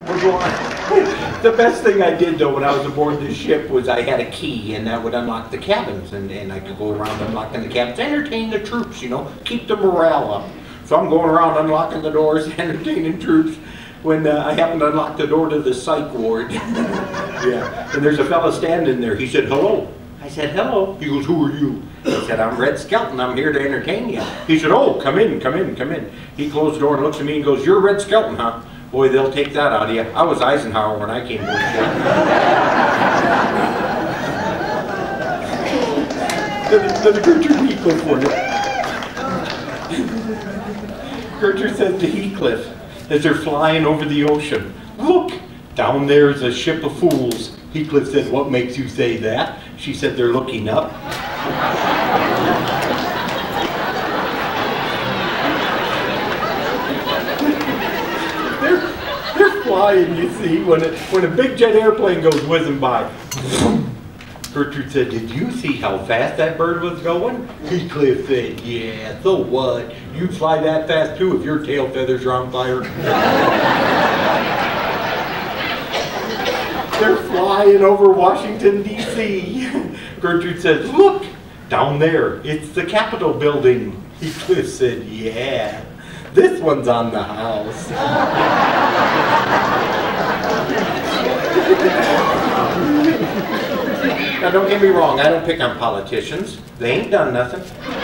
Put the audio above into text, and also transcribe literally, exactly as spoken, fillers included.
The best thing I did though when I was aboard this ship was I had a key, and that would unlock the cabins, and, and I could go around unlocking the cabins, entertain the troops, you know, keep the morale up. So I'm going around unlocking the doors, entertaining troops, when uh, I happened to unlock the door to the psych ward. Yeah, and there's a fellow standing there, he said, "Hello." I said, "Hello." He goes, "Who are you?" I said, "I'm Red Skelton, I'm here to entertain you." He said, "Oh, come in, come in, come in." He closed the door and looks at me and goes, "You're Red Skelton, huh? Boy, they'll take that out of you. I was Eisenhower when I came to the the Gertrude Heathcliff one. Gertrude says to Heathcliff as they're flying over the ocean, "Look, down there's a ship of fools." Heathcliff said, "What makes you say that?" She said, "They're looking up." And you see, when a, when a big jet airplane goes whizzing by, Gertrude said, "Did you see how fast that bird was going?" Heathcliff said, "Yeah, so what? You'd fly that fast too if your tail feathers are on fire." They're flying over Washington, D C Gertrude says, "Look, down there, it's the Capitol building." Heathcliff said, "Yeah, this one's on the house." Now don't get me wrong, I don't pick on politicians. They ain't done nothing.